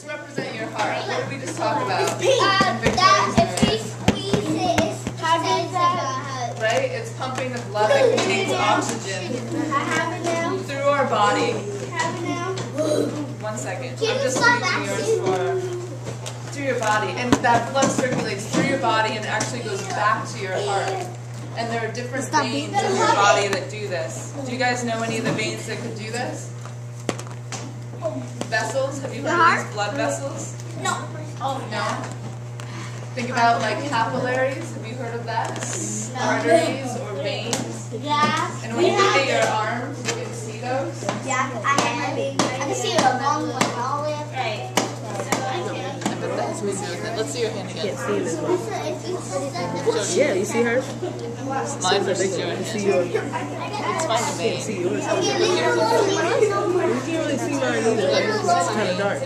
just represent your heart. What did we just talk about? That if we squeeze it, it's pumping the right? It's pumping the blood that contains oxygen through our body. One second. I'm just reading yours for through your body, and that blood circulates through your body and actually goes back to your heart. And there are different veins in your body that do this. Do you guys know any of the veins that could do this? Vessels? Have you heard of these blood vessels? No. Oh, no. Think about like capillaries. Have you heard of that? No. Arteries or veins? Yeah. And when you look at your arms, you can see those? Yeah. I have my veins. I can see a long one all the way up. Right. I bet that's me doing that. Let's see your hand again. I can't see this one. Yeah, you see hers? Mine versus yours. I see yours. It's fine to me. I can't see yours. You can't really see mine either. It's kind of dark.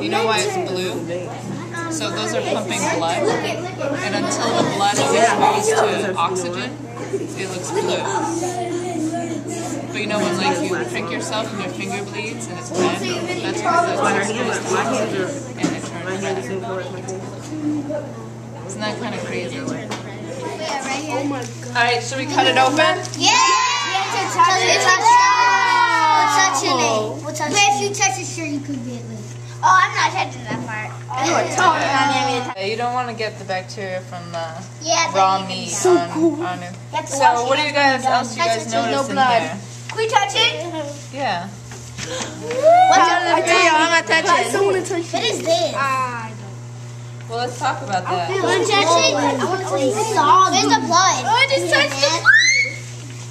You know why it's blue? So those are pumping blood. And until the blood is exposed to oxygen, it looks blue. But you know when like you prick yourself and your finger bleeds and it's red? That's because it's exposed to Isn't that kind of crazy? Alright, should we cut it open? Yeah! We'll touch it. But if you touch it, sure you could get loose. Oh, I'm not touching that part. You don't want to get the bacteria from the raw meat on it. So what do you guys else you guys notice in here? Can we touch it? Yeah. What is this? Well, let's talk about that. There's the blood. Oh, I just touched it.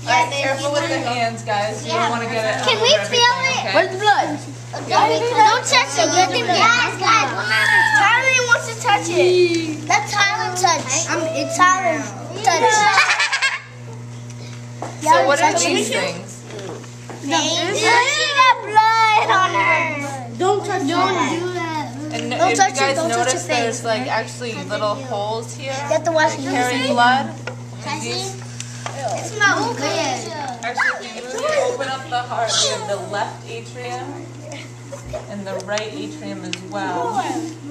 Alright, careful with the hands, guys. You don't want to get it. Can we feel it? Okay. Where's the blood? Don't touch it. You're the guys. Tyler wants to touch it. Let Tyler touch. It's Tyler touch. So what are these things? No, she got blood on her. Don't touch that. And don't if touch you guys it, notice there's like actually little holes here that carry blood. Can you see? It's not good. Actually, if you open up the heart, we have the left atrium and the right atrium as well.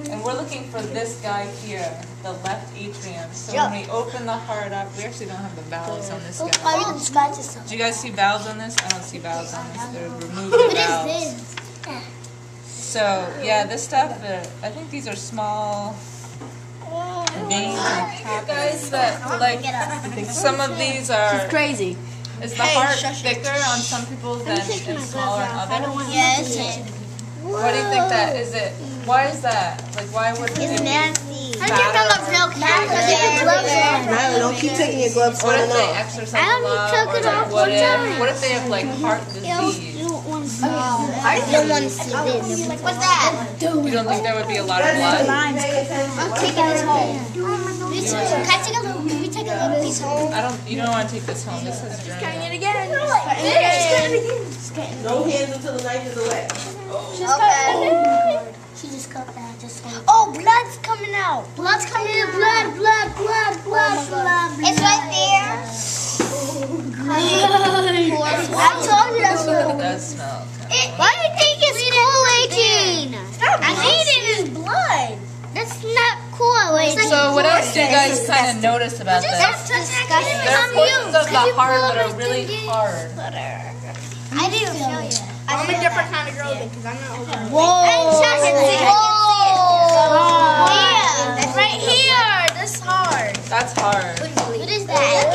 And we're looking for this guy here, the left atrium. So when we open the heart up, we actually don't have the valves on this guy. Do you guys see valves on this? I don't see valves on this. They're removing valves. So, yeah, this stuff, I think these are small veins. You guys, like, some of these are... She's crazy. Is the heart thicker on some people than smaller on others? Yes. What do you think that is? It why is that? Like why would it? It's nasty. I think I love milk. Natalie, don't keep taking your gloves off. What if they exercise a lot? What if they have like heart disease? I don't want to see this. What's that? You don't think there would be a lot of blood? I'm taking this home. Can I take a little? Can we take a little piece home? You don't want to take this home. This is just cutting it again. Just cutting it again. No hands until the knife is away. She just cut that. Oh, blood's coming out. Blood's coming out. Blood. It's right there. I told you that's what it. Why do you think it's collating? I need it in blood. That's not collating. So what else do you guys kind of notice about this? There are portions of the heart that are really hard. I didn't feel it. I'm a different kind of girl because I'm not over. Whoa! Yeah, that's right here. That's hard. That's hard. What is that?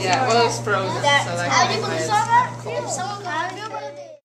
Yeah, well, it's frozen, so that can't be fine.